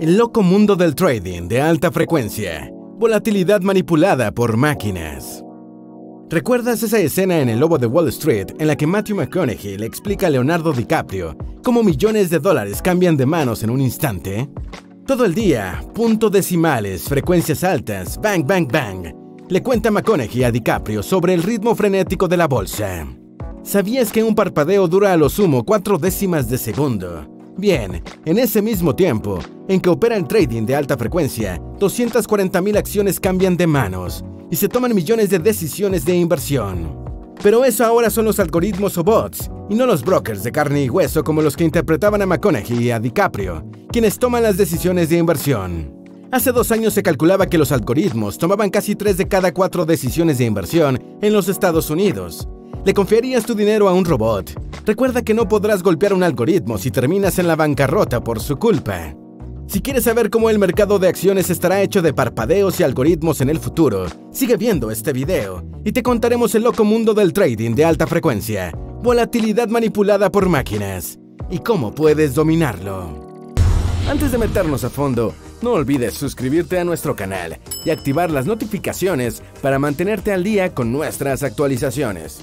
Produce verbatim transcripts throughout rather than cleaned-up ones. El loco mundo del trading de alta frecuencia. Volatilidad manipulada por máquinas. ¿Recuerdas esa escena en El lobo de Wall Street en la que Matthew McConaughey le explica a Leonardo DiCaprio cómo millones de dólares cambian de manos en un instante? Todo el día, punto decimales, frecuencias altas, bang, bang, bang, le cuenta McConaughey a DiCaprio sobre el ritmo frenético de la bolsa. ¿Sabías que un parpadeo dura a lo sumo cuatro décimas de segundo? Bien, en ese mismo tiempo en que opera el trading de alta frecuencia, doscientas cuarenta mil acciones cambian de manos y se toman millones de decisiones de inversión. Pero eso ahora son los algoritmos o bots, y no los brokers de carne y hueso como los que interpretaban a McConaughey y a DiCaprio, quienes toman las decisiones de inversión. Hace dos años se calculaba que los algoritmos tomaban casi tres de cada cuatro decisiones de inversión en los Estados Unidos. ¿Le confiarías tu dinero a un robot? Recuerda que no podrás golpear un algoritmo si terminas en la bancarrota por su culpa. Si quieres saber cómo el mercado de acciones estará hecho de parpadeos y algoritmos en el futuro, sigue viendo este video y te contaremos el loco mundo del trading de alta frecuencia, volatilidad manipulada por máquinas y cómo puedes dominarlo. Antes de meternos a fondo, no olvides suscribirte a nuestro canal y activar las notificaciones para mantenerte al día con nuestras actualizaciones.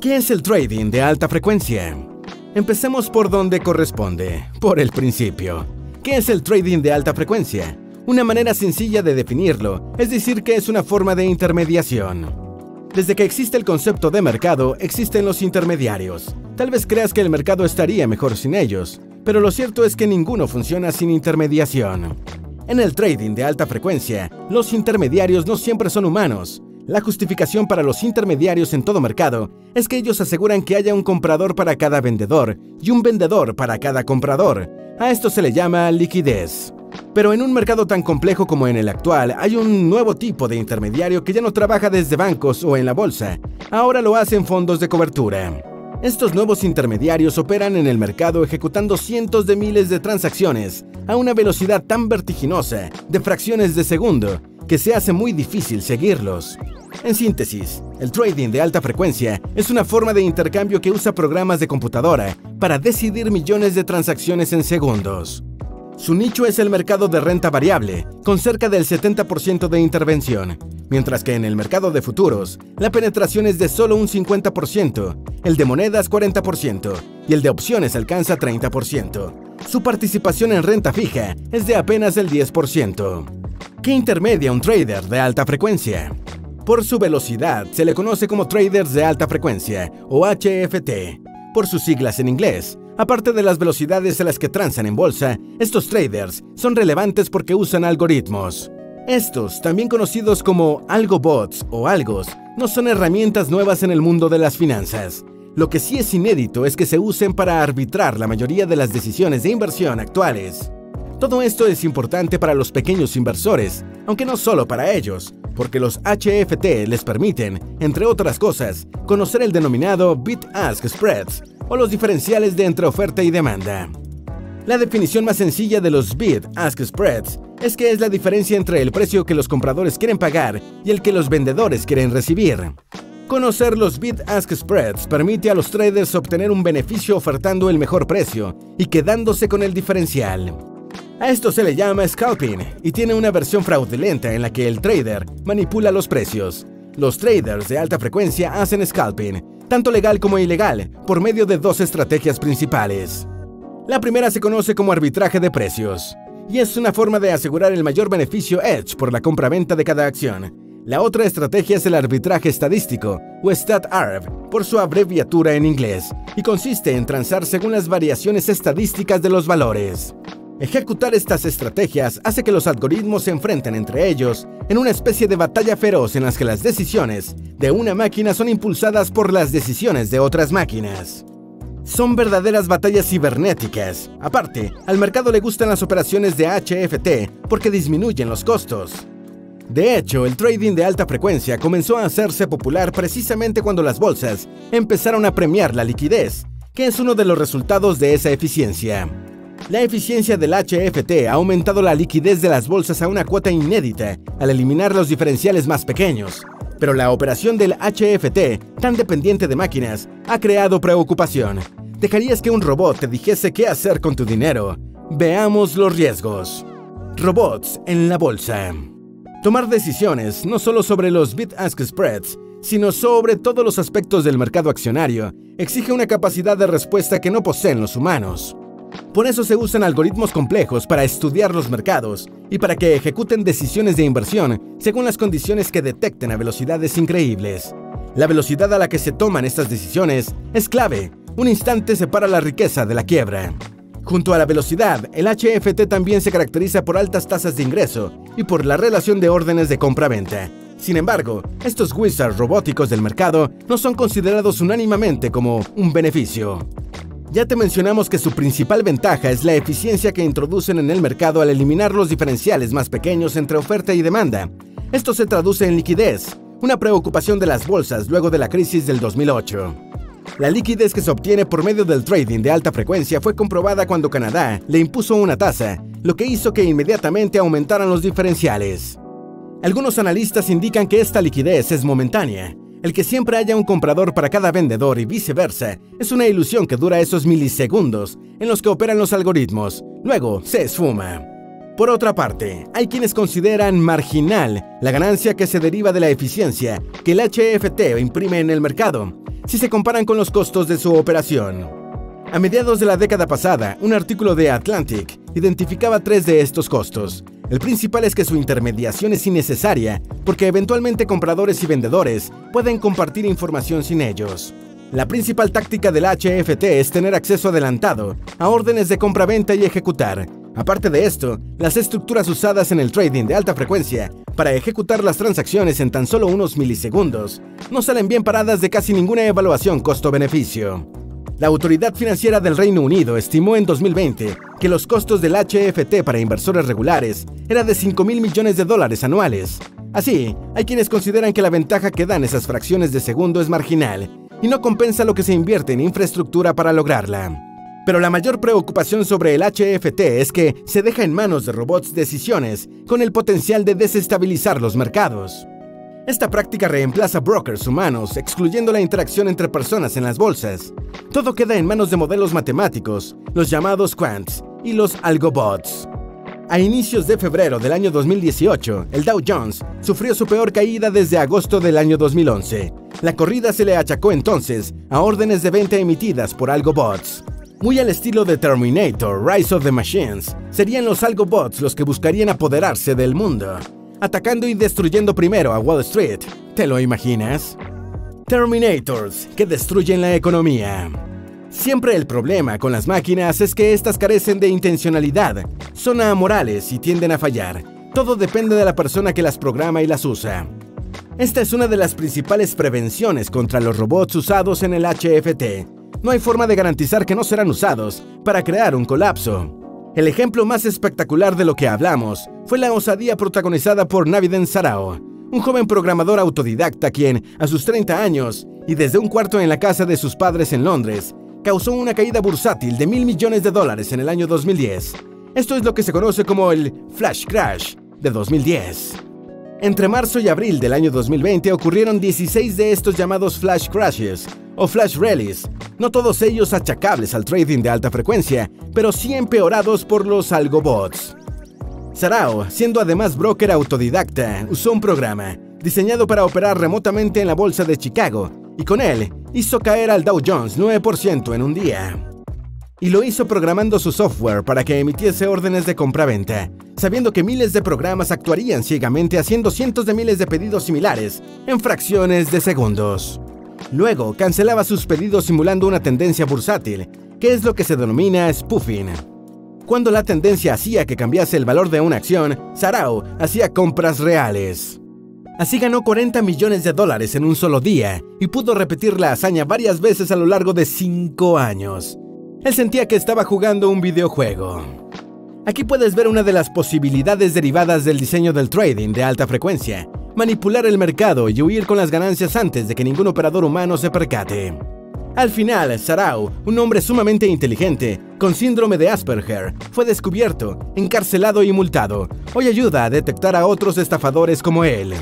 ¿Qué es el trading de alta frecuencia? Empecemos por donde corresponde, por el principio. ¿Qué es el trading de alta frecuencia? Una manera sencilla de definirlo es decir que es una forma de intermediación. Desde que existe el concepto de mercado, existen los intermediarios. Tal vez creas que el mercado estaría mejor sin ellos, pero lo cierto es que ninguno funciona sin intermediación. En el trading de alta frecuencia, los intermediarios no siempre son humanos. La justificación para los intermediarios en todo mercado es que ellos aseguran que haya un comprador para cada vendedor y un vendedor para cada comprador. A esto se le llama liquidez. Pero en un mercado tan complejo como en el actual, hay un nuevo tipo de intermediario que ya no trabaja desde bancos o en la bolsa, ahora lo hacen fondos de cobertura. Estos nuevos intermediarios operan en el mercado ejecutando cientos de miles de transacciones a una velocidad tan vertiginosa de fracciones de segundo que se hace muy difícil seguirlos. En síntesis, el trading de alta frecuencia es una forma de intercambio que usa programas de computadora para decidir millones de transacciones en segundos. Su nicho es el mercado de renta variable, con cerca del setenta por ciento de intervención, mientras que en el mercado de futuros, la penetración es de solo un cincuenta por ciento, el de monedas cuarenta por ciento y el de opciones alcanza treinta por ciento. Su participación en renta fija es de apenas el diez por ciento. ¿Qué intermedia un trader de alta frecuencia? Por su velocidad, se le conoce como traders de alta frecuencia, o H F T, por sus siglas en inglés. Aparte de las velocidades a las que transan en bolsa, estos traders son relevantes porque usan algoritmos. Estos, también conocidos como algobots o algos, no son herramientas nuevas en el mundo de las finanzas. Lo que sí es inédito es que se usen para arbitrar la mayoría de las decisiones de inversión actuales. Todo esto es importante para los pequeños inversores, aunque no solo para ellos, porque los H F T les permiten, entre otras cosas, conocer el denominado bid-ask spreads, o los diferenciales de entre oferta y demanda. La definición más sencilla de los bid-ask spreads es que es la diferencia entre el precio que los compradores quieren pagar y el que los vendedores quieren recibir. Conocer los bid-ask spreads permite a los traders obtener un beneficio ofertando el mejor precio y quedándose con el diferencial. A esto se le llama scalping y tiene una versión fraudulenta en la que el trader manipula los precios. Los traders de alta frecuencia hacen scalping, tanto legal como ilegal, por medio de dos estrategias principales. La primera se conoce como arbitraje de precios, y es una forma de asegurar el mayor beneficio edge por la compraventa de cada acción. La otra estrategia es el arbitraje estadístico, o STAT-A R B, por su abreviatura en inglés, y consiste en transar según las variaciones estadísticas de los valores. Ejecutar estas estrategias hace que los algoritmos se enfrenten entre ellos en una especie de batalla feroz en las que las decisiones de una máquina son impulsadas por las decisiones de otras máquinas. Son verdaderas batallas cibernéticas. Aparte, al mercado le gustan las operaciones de H F T porque disminuyen los costos. De hecho, el trading de alta frecuencia comenzó a hacerse popular precisamente cuando las bolsas empezaron a premiar la liquidez, que es uno de los resultados de esa eficiencia. La eficiencia del H F T ha aumentado la liquidez de las bolsas a una cuota inédita al eliminar los diferenciales más pequeños, pero la operación del H F T, tan dependiente de máquinas, ha creado preocupación. ¿Dejarías que un robot te dijese qué hacer con tu dinero? Veamos los riesgos. Robots en la bolsa. Tomar decisiones no solo sobre los bid-ask spreads, sino sobre todos los aspectos del mercado accionario, exige una capacidad de respuesta que no poseen los humanos. Por eso se usan algoritmos complejos para estudiar los mercados y para que ejecuten decisiones de inversión según las condiciones que detecten a velocidades increíbles. La velocidad a la que se toman estas decisiones es clave. Un instante separa la riqueza de la quiebra. Junto a la velocidad, el H F T también se caracteriza por altas tasas de ingreso y por la relación de órdenes de compra-venta. Sin embargo, estos wizards robóticos del mercado no son considerados unánimemente como un beneficio. Ya te mencionamos que su principal ventaja es la eficiencia que introducen en el mercado al eliminar los diferenciales más pequeños entre oferta y demanda. Esto se traduce en liquidez, una preocupación de las bolsas luego de la crisis del dos mil ocho. La liquidez que se obtiene por medio del trading de alta frecuencia fue comprobada cuando Canadá le impuso una tasa, lo que hizo que inmediatamente aumentaran los diferenciales. Algunos analistas indican que esta liquidez es momentánea. El que siempre haya un comprador para cada vendedor y viceversa es una ilusión que dura esos milisegundos en los que operan los algoritmos. Luego se esfuma. Por otra parte, hay quienes consideran marginal la ganancia que se deriva de la eficiencia que el H F T imprime en el mercado, si se comparan con los costos de su operación. A mediados de la década pasada, un artículo de Atlantic identificaba tres de estos costos. El principal es que su intermediación es innecesaria, porque eventualmente compradores y vendedores pueden compartir información sin ellos. La principal táctica del H F T es tener acceso adelantado a órdenes de compra-venta y ejecutar. Aparte de esto, las estructuras usadas en el trading de alta frecuencia para ejecutar las transacciones en tan solo unos milisegundos no salen bien paradas de casi ninguna evaluación costo-beneficio. La Autoridad Financiera del Reino Unido estimó en dos mil veinte que los costos del H F T para inversores regulares era de cinco mil millones de dólares anuales. Así, hay quienes consideran que la ventaja que dan esas fracciones de segundo es marginal y no compensa lo que se invierte en infraestructura para lograrla. Pero la mayor preocupación sobre el H F T es que se deja en manos de robots decisiones con el potencial de desestabilizar los mercados. Esta práctica reemplaza brokers humanos, excluyendo la interacción entre personas en las bolsas. Todo queda en manos de modelos matemáticos, los llamados quants y los algobots. A inicios de febrero del año dos mil dieciocho, el Dow Jones sufrió su peor caída desde agosto del año dos mil once. La corrida se le achacó entonces a órdenes de venta emitidas por algobots. Muy al estilo de Terminator, Rise of the Machines, serían los algobots los que buscarían apoderarse del mundo, atacando y destruyendo primero a Wall Street. ¿Te lo imaginas? Terminators que destruyen la economía. Siempre el problema con las máquinas es que éstas carecen de intencionalidad, son amorales y tienden a fallar. Todo depende de la persona que las programa y las usa. Esta es una de las principales prevenciones contra los robots usados en el H F T. No hay forma de garantizar que no serán usados para crear un colapso. El ejemplo más espectacular de lo que hablamos fue la osadía protagonizada por Navid Sarao, un joven programador autodidacta quien, a sus treinta años y desde un cuarto en la casa de sus padres en Londres, causó una caída bursátil de mil millones de dólares en el año dos mil diez. Esto es lo que se conoce como el Flash Crash de dos mil diez. Entre marzo y abril del año dos mil veinte ocurrieron dieciséis de estos llamados Flash Crashes o Flash Rallies, no todos ellos achacables al trading de alta frecuencia, pero sí empeorados por los algobots. Sarao, siendo además broker autodidacta, usó un programa diseñado para operar remotamente en la bolsa de Chicago y con él hizo caer al Dow Jones nueve por ciento en un día. Y lo hizo programando su software para que emitiese órdenes de compra-venta, sabiendo que miles de programas actuarían ciegamente haciendo cientos de miles de pedidos similares en fracciones de segundos. Luego cancelaba sus pedidos simulando una tendencia bursátil, que es lo que se denomina spoofing. Cuando la tendencia hacía que cambiase el valor de una acción, Sarao hacía compras reales. Así ganó cuarenta millones de dólares en un solo día y pudo repetir la hazaña varias veces a lo largo de cinco años. Él sentía que estaba jugando un videojuego. Aquí puedes ver una de las posibilidades derivadas del diseño del trading de alta frecuencia: manipular el mercado y huir con las ganancias antes de que ningún operador humano se percate. Al final, Sarao, un hombre sumamente inteligente, con síndrome de Asperger, fue descubierto, encarcelado y multado. Hoy ayuda a detectar a otros estafadores como él.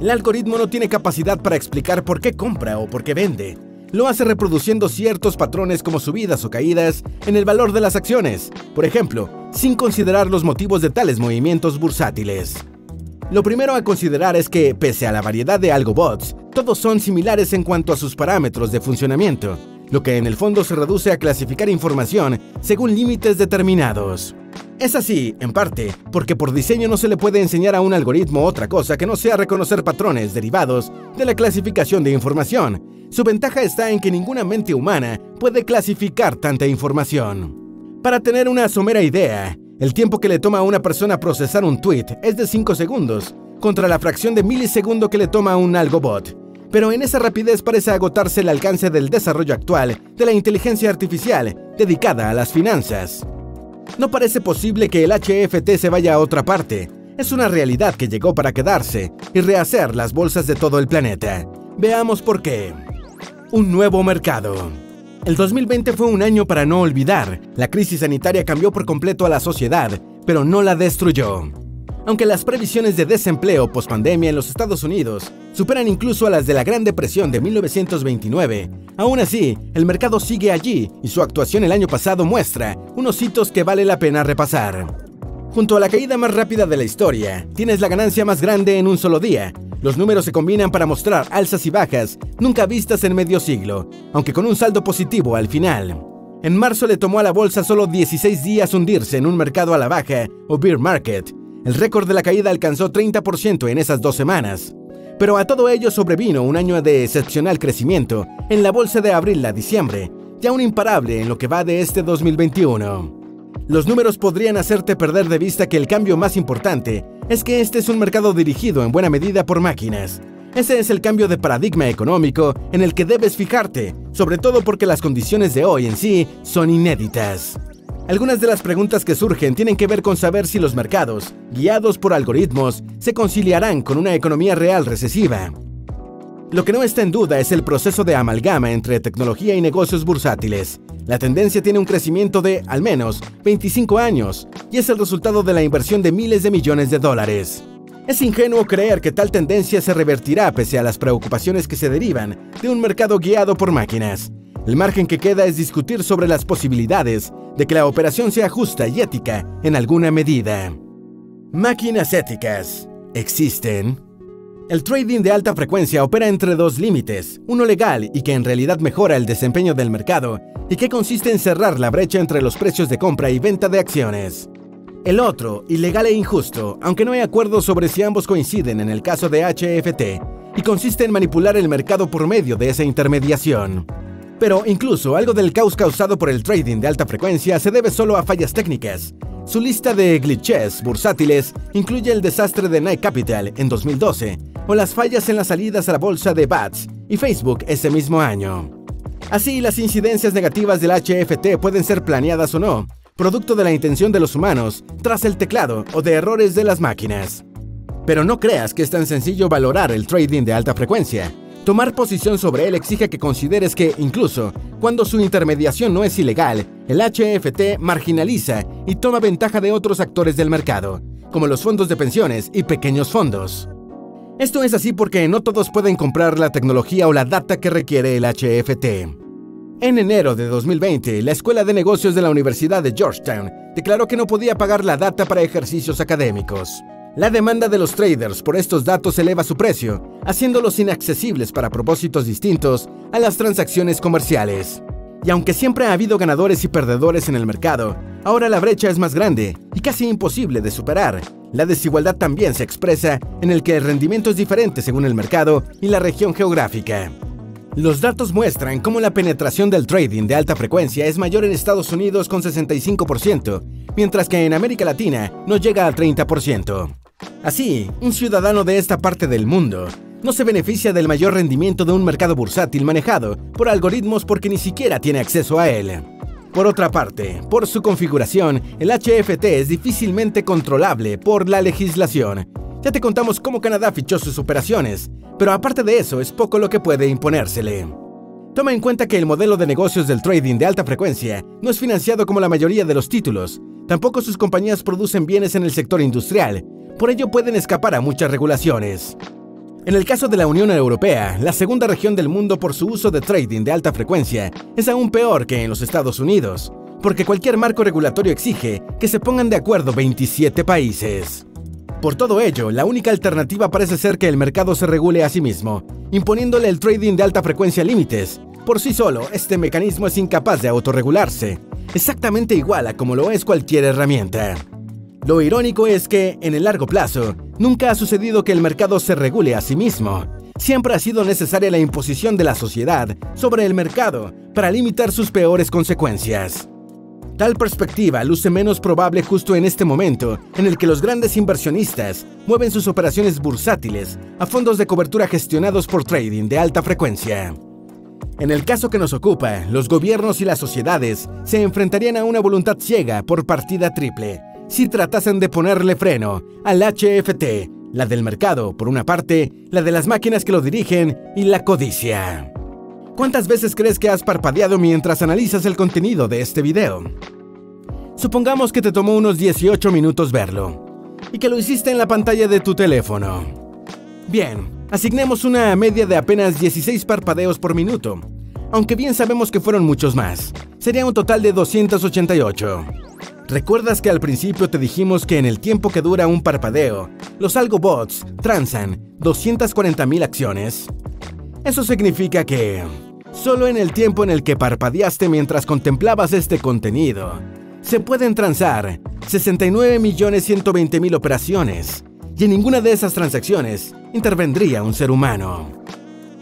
El algoritmo no tiene capacidad para explicar por qué compra o por qué vende. Lo hace reproduciendo ciertos patrones como subidas o caídas en el valor de las acciones, por ejemplo, sin considerar los motivos de tales movimientos bursátiles. Lo primero a considerar es que, pese a la variedad de algobots, todos son similares en cuanto a sus parámetros de funcionamiento, lo que en el fondo se reduce a clasificar información según límites determinados. Es así, en parte, porque por diseño no se le puede enseñar a un algoritmo otra cosa que no sea reconocer patrones derivados de la clasificación de información. Su ventaja está en que ninguna mente humana puede clasificar tanta información. Para tener una somera idea, el tiempo que le toma a una persona procesar un tweet es de cinco segundos, contra la fracción de milisegundo que le toma a un algobot. Pero en esa rapidez parece agotarse el alcance del desarrollo actual de la inteligencia artificial dedicada a las finanzas. No parece posible que el H F T se vaya a otra parte. Es una realidad que llegó para quedarse y rehacer las bolsas de todo el planeta. Veamos por qué. Un nuevo mercado. El dos mil veinte fue un año para no olvidar. La crisis sanitaria cambió por completo a la sociedad, pero no la destruyó. Aunque las previsiones de desempleo pospandemia en los Estados Unidos superan incluso a las de la Gran Depresión de mil novecientos veintinueve, aún así, el mercado sigue allí y su actuación el año pasado muestra unos hitos que vale la pena repasar. Junto a la caída más rápida de la historia, tienes la ganancia más grande en un solo día. Los números se combinan para mostrar alzas y bajas nunca vistas en medio siglo, aunque con un saldo positivo al final. En marzo le tomó a la bolsa solo dieciséis días hundirse en un mercado a la baja o bear market. El récord de la caída alcanzó treinta por ciento en esas dos semanas. Pero a todo ello sobrevino un año de excepcional crecimiento en la bolsa de abril a diciembre, ya un imparable en lo que va de este dos mil veintiuno. Los números podrían hacerte perder de vista que el cambio más importante es que este es un mercado dirigido en buena medida por máquinas. Ese es el cambio de paradigma económico en el que debes fijarte, sobre todo porque las condiciones de hoy en sí son inéditas. Algunas de las preguntas que surgen tienen que ver con saber si los mercados, guiados por algoritmos, se conciliarán con una economía real recesiva. Lo que no está en duda es el proceso de amalgama entre tecnología y negocios bursátiles. La tendencia tiene un crecimiento de, al menos, veinticinco años, y es el resultado de la inversión de miles de millones de dólares. Es ingenuo creer que tal tendencia se revertirá pese a las preocupaciones que se derivan de un mercado guiado por máquinas. El margen que queda es discutir sobre las posibilidades de que la operación sea justa y ética en alguna medida. Máquinas éticas. ¿Existen? El trading de alta frecuencia opera entre dos límites, uno legal y que en realidad mejora el desempeño del mercado y que consiste en cerrar la brecha entre los precios de compra y venta de acciones. El otro, ilegal e injusto, aunque no hay acuerdo sobre si ambos coinciden en el caso de H F T, y consiste en manipular el mercado por medio de esa intermediación. Pero incluso algo del caos causado por el trading de alta frecuencia se debe solo a fallas técnicas. Su lista de glitches bursátiles incluye el desastre de Knight Capital en dos mil doce o las fallas en las salidas a la bolsa de B A T S y Facebook ese mismo año. Así, las incidencias negativas del H F T pueden ser planeadas o no, producto de la intención de los humanos tras el teclado o de errores de las máquinas. Pero no creas que es tan sencillo valorar el trading de alta frecuencia. Tomar posición sobre él exige que consideres que, incluso cuando su intermediación no es ilegal, el H F T marginaliza y toma ventaja de otros actores del mercado, como los fondos de pensiones y pequeños fondos. Esto es así porque no todos pueden comprar la tecnología o la data que requiere el H F T. En enero de dos mil veinte, la Escuela de Negocios de la Universidad de Georgetown declaró que no podía pagar la data para ejercicios académicos. La demanda de los traders por estos datos eleva su precio, haciéndolos inaccesibles para propósitos distintos a las transacciones comerciales. Y aunque siempre ha habido ganadores y perdedores en el mercado, ahora la brecha es más grande y casi imposible de superar. La desigualdad también se expresa en el que el rendimiento es diferente según el mercado y la región geográfica. Los datos muestran cómo la penetración del trading de alta frecuencia es mayor en Estados Unidos con sesenta y cinco por ciento, mientras que en América Latina no llega al treinta por ciento. Así, un ciudadano de esta parte del mundo no se beneficia del mayor rendimiento de un mercado bursátil manejado por algoritmos porque ni siquiera tiene acceso a él. Por otra parte, por su configuración, el H F T es difícilmente controlable por la legislación. Ya te contamos cómo Canadá fichó sus operaciones, pero aparte de eso es poco lo que puede imponérsele. Toma en cuenta que el modelo de negocios del trading de alta frecuencia no es financiado como la mayoría de los títulos, tampoco sus compañías producen bienes en el sector industrial, por ello pueden escapar a muchas regulaciones. En el caso de la Unión Europea, la segunda región del mundo por su uso de trading de alta frecuencia, es aún peor que en los Estados Unidos, porque cualquier marco regulatorio exige que se pongan de acuerdo veintisiete países. Por todo ello, la única alternativa parece ser que el mercado se regule a sí mismo, imponiéndole el trading de alta frecuencia límites. Por sí solo, este mecanismo es incapaz de autorregularse, exactamente igual a como lo es cualquier herramienta. Lo irónico es que, en el largo plazo, nunca ha sucedido que el mercado se regule a sí mismo. Siempre ha sido necesaria la imposición de la sociedad sobre el mercado para limitar sus peores consecuencias. Tal perspectiva luce menos probable justo en este momento en el que los grandes inversionistas mueven sus operaciones bursátiles a fondos de cobertura gestionados por trading de alta frecuencia. En el caso que nos ocupa, los gobiernos y las sociedades se enfrentarían a una voluntad ciega por partida triple si tratasen de ponerle freno al H F T, la del mercado por una parte, la de las máquinas que lo dirigen y la codicia. ¿Cuántas veces crees que has parpadeado mientras analizas el contenido de este video? Supongamos que te tomó unos dieciocho minutos verlo, y que lo hiciste en la pantalla de tu teléfono. Bien, asignemos una media de apenas dieciséis parpadeos por minuto, aunque bien sabemos que fueron muchos más, sería un total de doscientos ochenta y ocho. ¿Recuerdas que al principio te dijimos que en el tiempo que dura un parpadeo, los algobots transan doscientas cuarenta mil acciones? Eso significa que solo en el tiempo en el que parpadeaste mientras contemplabas este contenido, se pueden transar sesenta y nueve millones ciento veinte mil operaciones, y en ninguna de esas transacciones intervendría un ser humano.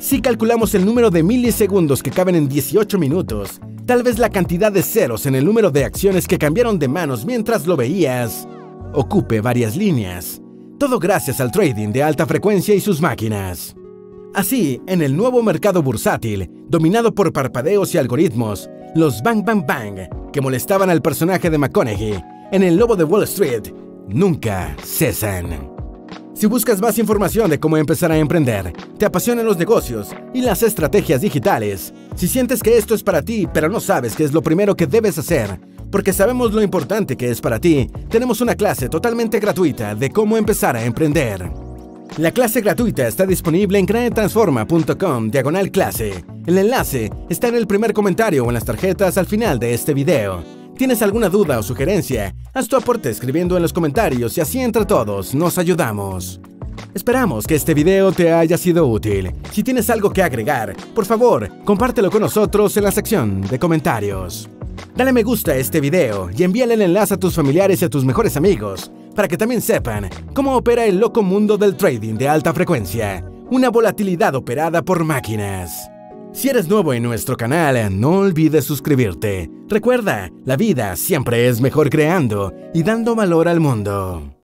Si calculamos el número de milisegundos que caben en dieciocho minutos, tal vez la cantidad de ceros en el número de acciones que cambiaron de manos mientras lo veías ocupe varias líneas, todo gracias al trading de alta frecuencia y sus máquinas. Así, en el nuevo mercado bursátil, dominado por parpadeos y algoritmos, los bang bang bang que molestaban al personaje de McConaughey en El Lobo de Wall Street nunca cesan. Si buscas más información de cómo empezar a emprender, te apasionan los negocios y las estrategias digitales, si sientes que esto es para ti pero no sabes qué es lo primero que debes hacer, porque sabemos lo importante que es para ti, tenemos una clase totalmente gratuita de cómo empezar a emprender. La clase gratuita está disponible en crane transforma punto com diagonal clase. El enlace está en el primer comentario o en las tarjetas al final de este video. ¿Tienes alguna duda o sugerencia? Haz tu aporte escribiendo en los comentarios y así entre todos nos ayudamos. Esperamos que este video te haya sido útil. Si tienes algo que agregar, por favor, compártelo con nosotros en la sección de comentarios. Dale me gusta a este video y envíale el enlace a tus familiares y a tus mejores amigos, para que también sepan cómo opera el loco mundo del trading de alta frecuencia, una volatilidad operada por máquinas. Si eres nuevo en nuestro canal, no olvides suscribirte. Recuerda, la vida siempre es mejor creando y dando valor al mundo.